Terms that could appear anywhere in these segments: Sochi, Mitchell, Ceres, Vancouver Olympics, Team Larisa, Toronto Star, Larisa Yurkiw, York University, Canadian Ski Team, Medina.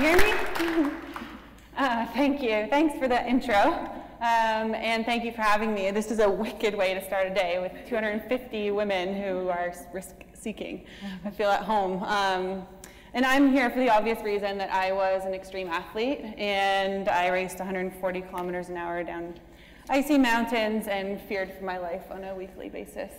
hear me? Thank you. Thanks for the intro. And thank you for having me. This is a wicked way to start a day with 250 women who are risk-seeking. I feel at home. And I'm here for the obvious reason that I was an extreme athlete, and I raced 140 kilometers an hour down icy mountains and feared for my life on a weekly basis.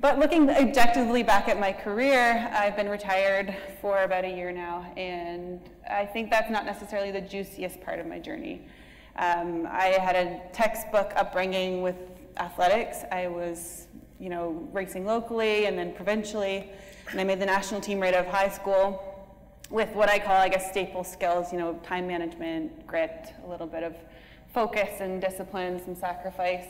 But looking objectively back at my career, I've been retired for about a year now, and I think that's not necessarily the juiciest part of my journey. I had a textbook upbringing with athletics. I was, you know, racing locally and then provincially, and I made the national team right out of high school with what I call, I guess, staple skills, you know, time management, grit, a little bit of focus and discipline, some sacrifice.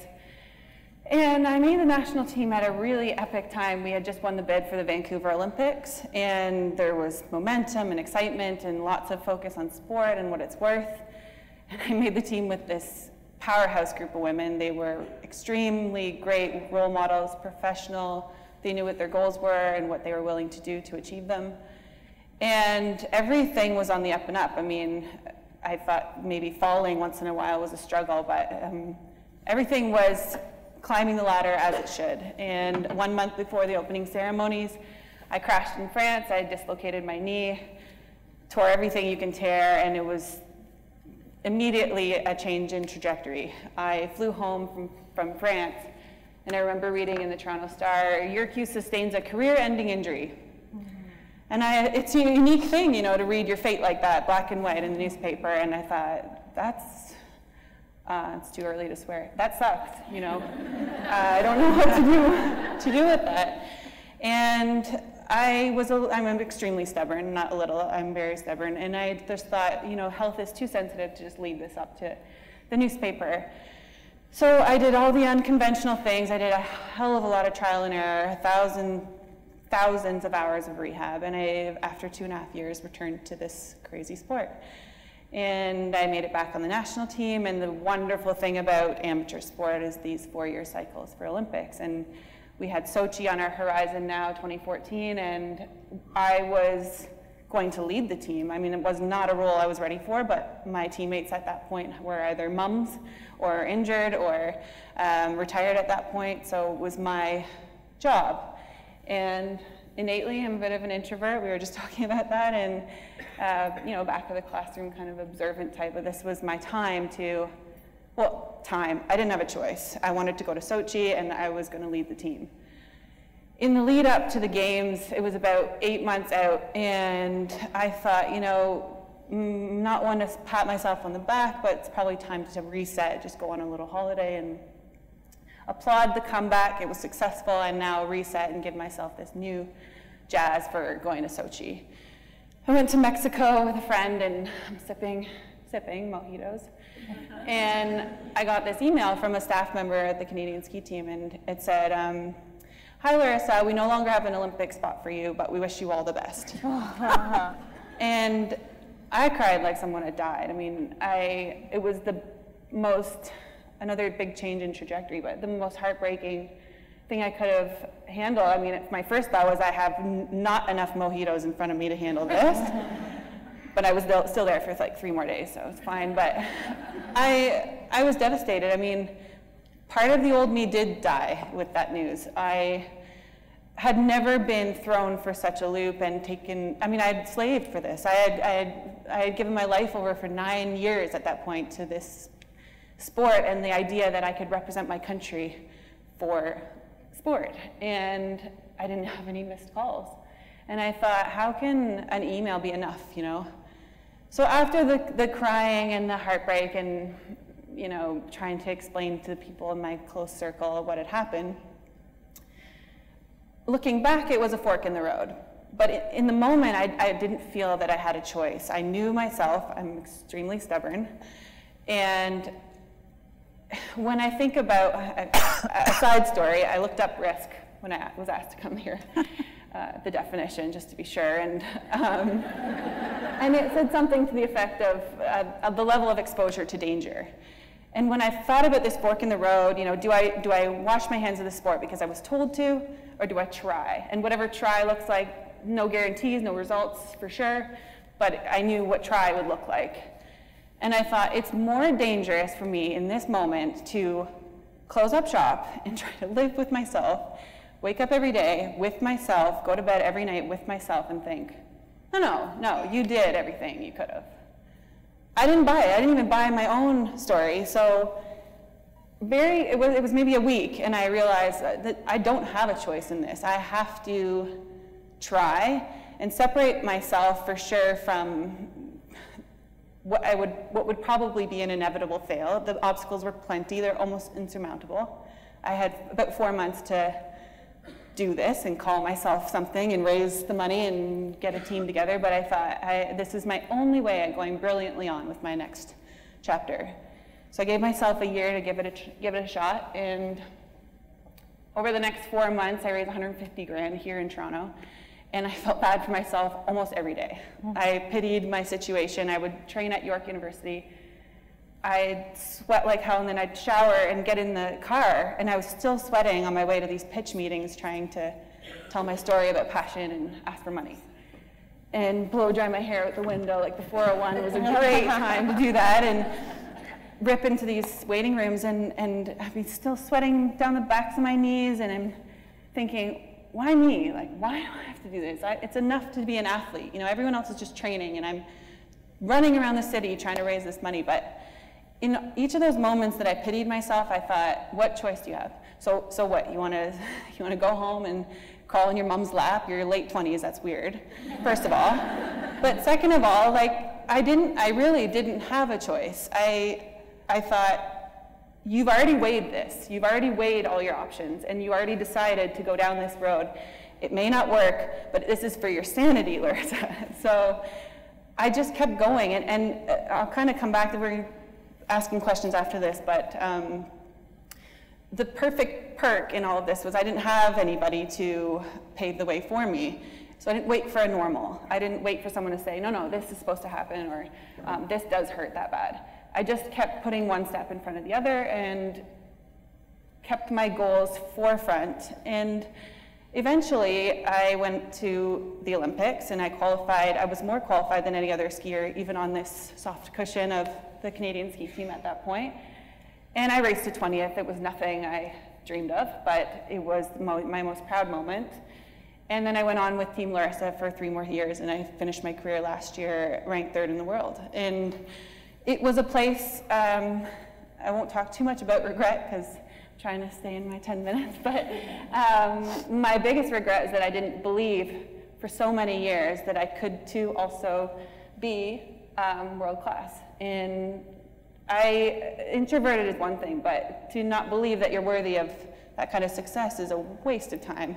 And I made the national team at a really epic time. We had just won the bid for the Vancouver Olympics, and there was momentum and excitement and lots of focus on sport and what it's worth. And I made the team with this powerhouse group of women. They were extremely great role models, professional. They knew what their goals were and what they were willing to do to achieve them. And everything was on the up and up. I mean, I thought maybe falling once in a while was a struggle, but everything was climbing the ladder as it should. And 1 month before the opening ceremonies, I crashed in France. I dislocated my knee, tore everything you can tear, and it was immediately a change in trajectory. I flew home from France, and I remember reading in the Toronto Star, Yurkiw sustains a career-ending injury. And it's a unique thing, you know, to read your fate like that, black and white in the newspaper, and I thought, that's, it's too early to swear. That sucks, you know. I don't know what to do with that. And I'm extremely stubborn, not a little, I'm very stubborn, and I just thought, you know, health is too sensitive to just leave this up to the newspaper. So I did all the unconventional things. I did a hell of a lot of trial and error, thousands of hours of rehab, and I, after 2.5 years, returned to this crazy sport. And I made it back on the national team, and the wonderful thing about amateur sport is these 4-year cycles for Olympics. And we had Sochi on our horizon now, 2014, and I was going to lead the team. I mean, it was not a role I was ready for, but my teammates at that point were either mums or injured or retired at that point, so it was my job. And innately, I'm a bit of an introvert. We were just talking about that, and you know, back to the classroom kind of observant type, but this was my time to, well, I didn't have a choice. I wanted to go to Sochi, and I was going to lead the team. In the lead up to the games, it was about 8 months out, and I thought, you know, not one to pat myself on the back, but it's probably time to reset, just go on a little holiday and applaud the comeback. It was successful, and now reset and give myself this new jazz for going to Sochi. I went to Mexico with a friend, and I'm sipping mojitos. And I got this email from a staff member at the Canadian Ski Team, and it said, hi Larisa, we no longer have an Olympic spot for you, but we wish you all the best. And I cried like someone had died. I mean, it was the most, another big change in trajectory, but the most heartbreaking thing I could have handled. I mean, my first thought was I have not enough mojitos in front of me to handle this. But I was still there for like 3 more days, so it's fine. But I was devastated. I mean, part of the old me did die with that news. I had never been thrown for such a loop and taken, I mean, I had slaved for this. I had given my life over for 9 years at that point to this sport and the idea that I could represent my country for sport. And I didn't have any missed calls. And I thought, how can an email be enough, you know? So after the crying and the heartbreak and, you know, trying to explain to the people in my close circle what had happened, looking back, it was a fork in the road. But in the moment, I didn't feel that I had a choice. I knew myself. I'm extremely stubborn. And when I think about a side story, I looked up risk when I was asked to come here. The definition, just to be sure, and it said something to the effect of the level of exposure to danger. And when I thought about this fork in the road, you know, do I wash my hands of the sport because I was told to, or do I try? And whatever try looks like, no guarantees, no results for sure, but I knew what try would look like. And I thought, it's more dangerous for me in this moment to close up shop and try to live with myself, wake up every day with myself, go to bed every night with myself and think, no, no, no, you did everything you could have. I didn't buy it. I didn't even buy my own story. So it was maybe a week, and I realized that I don't have a choice in this. I have to try and separate myself for sure from what would probably be an inevitable fail. The obstacles were plenty. They're almost insurmountable. I had about 4 months to do this and call myself something and raise the money and get a team together, but I thought, this is my only way at going brilliantly on with my next chapter. So I gave myself a year to give it a shot, and over the next 4 months, I raised 150 grand here in Toronto, and I felt bad for myself almost every day. I pitied my situation. I would train at York University. I'd sweat like hell, and then I'd shower and get in the car, and I was still sweating on my way to these pitch meetings trying to tell my story about passion and ask for money. And blow dry my hair out the window, like the 401 was a great time to do that, and rip into these waiting rooms, and I'd be still sweating down the backs of my knees, and I'm thinking, why me? Like, why do I have to do this? It's enough to be an athlete. You know, everyone else is just training, and I'm running around the city trying to raise this money, but in each of those moments that I pitied myself, I thought, what choice do you have? So what? You want to go home and crawl in your mom's lap? You're late 20s. That's weird, first of all. But second of all, like, I really didn't have a choice. I thought, you've already weighed this. You've already weighed all your options, and you already decided to go down this road. It may not work, but this is for your sanity, Larisa. So I just kept going, and I'll kind of come back to where asking questions after this, but the perfect perk in all of this was I didn't have anybody to pave the way for me. So I didn't wait for a normal. I didn't wait for someone to say, no, no, this is supposed to happen, or this does hurt that bad. I just kept putting one step in front of the other and kept my goals forefront. And eventually, I went to the Olympics, and I qualified. I was more qualified than any other skier, even on this soft cushion of the Canadian Ski Team at that point. And I raced to 20th. It was nothing I dreamed of, but it was my most proud moment. And then I went on with Team Larisa for 3 more years, and I finished my career last year ranked 3rd in the world. And it was a place, I won't talk too much about regret because I'm trying to stay in my 10 minutes, but my biggest regret is that I didn't believe for so many years that I could too also be world class. And introverted is one thing, but to not believe that you're worthy of that kind of success is a waste of time.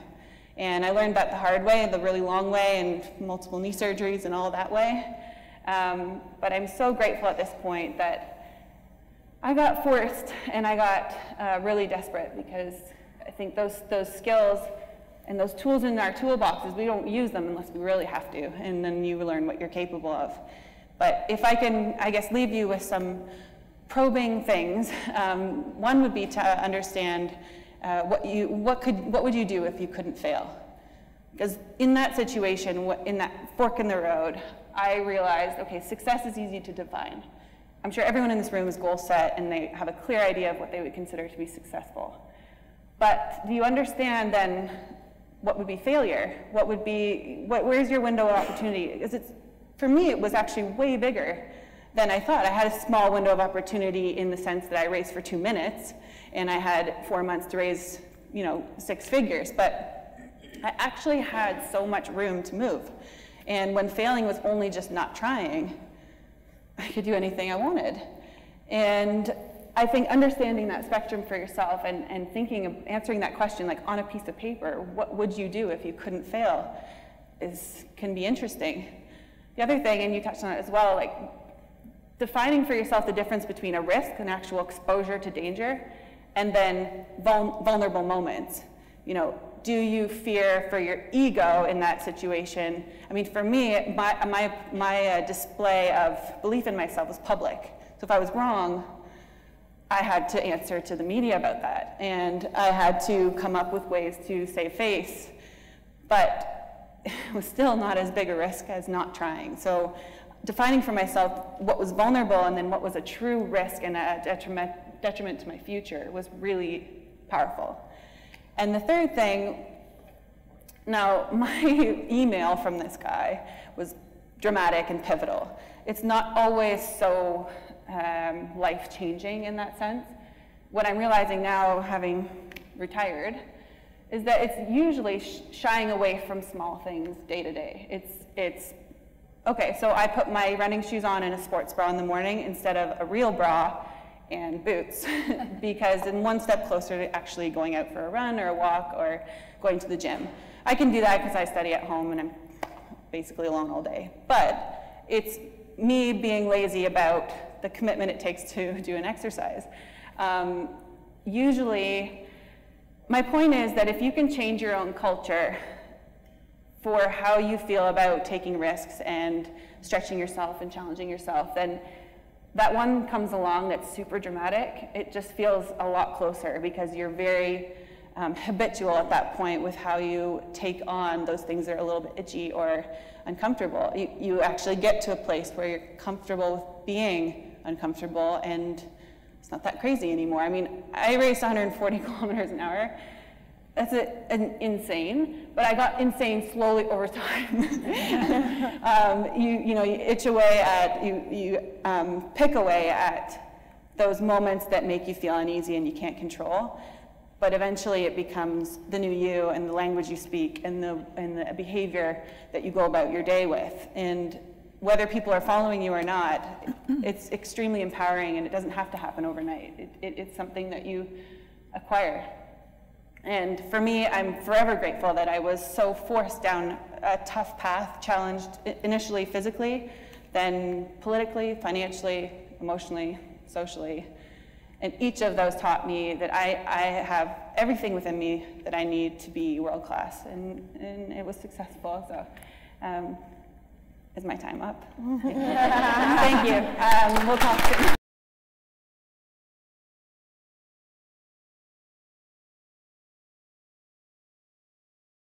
And I learned that the hard way, the really long way, and multiple knee surgeries and all that way. But I'm so grateful at this point that I got forced, and I got really desperate, because I think those skills and those tools in our toolboxes, we don't use them unless we really have to, and then you learn what you're capable of. But if I can, I guess, leave you with some probing things, one would be to understand what would you do if you couldn't fail? Because in that situation, in that fork in the road, I realized, okay, success is easy to define. I'm sure everyone in this room is goal set, and they have a clear idea of what they would consider to be successful. But do you understand then what would be failure? What would be, where's your window of opportunity? Because for me, it was actually way bigger than I thought. I had a small window of opportunity in the sense that I raced for 2 minutes, and I had 4 months to raise, you know, 6 figures. But I actually had so much room to move. And when failing was only just not trying, I could do anything I wanted. And I think understanding that spectrum for yourself and thinking of answering that question, like on a piece of paper, what would you do if you couldn't fail, can be interesting. The other thing, and you touched on it as well, like defining for yourself the difference between a risk and actual exposure to danger, and then vulnerable moments. You know, do you fear for your ego in that situation? I mean, for me, my display of belief in myself was public. So if I was wrong, I had to answer to the media about that, and I had to come up with ways to save face. But was still not as big a risk as not trying. So defining for myself what was vulnerable and then what was a true risk and a detriment to my future was really powerful. And the third thing, now my email from this guy was dramatic and pivotal. It's not always so life-changing in that sense. What I'm realizing now, having retired, is that it's usually shying away from small things day to day. It's okay, so I put my running shoes on and a sports bra in the morning instead of a real bra and boots, because I'm one step closer to actually going out for a run or a walk or going to the gym. I can do that because I study at home and I'm basically alone all day. But it's me being lazy about the commitment it takes to do an exercise. Usually, my point is that if you can change your own culture for how you feel about taking risks and stretching yourself and challenging yourself, then that one comes along that's super dramatic. It just feels a lot closer because you're very habitual at that point with how you take on those things that are a little bit itchy or uncomfortable. You actually get to a place where you're comfortable with being uncomfortable, and it's not that crazy anymore. I mean, I raced 140 kilometers an hour. That's insane, but I got insane slowly over time. You itch away at, you pick away at those moments that make you feel uneasy and you can't control. But eventually it becomes the new you and the language you speak and the behavior that you go about your day with. And whether people are following you or not, it's extremely empowering, and it doesn't have to happen overnight. It's something that you acquire. And for me, I'm forever grateful that I was so forced down a tough path, challenged initially physically, then politically, financially, emotionally, socially. And each of those taught me that I have everything within me that I need to be world-class, and it was successful, so. Is my time up? Thank you. We'll talk soon.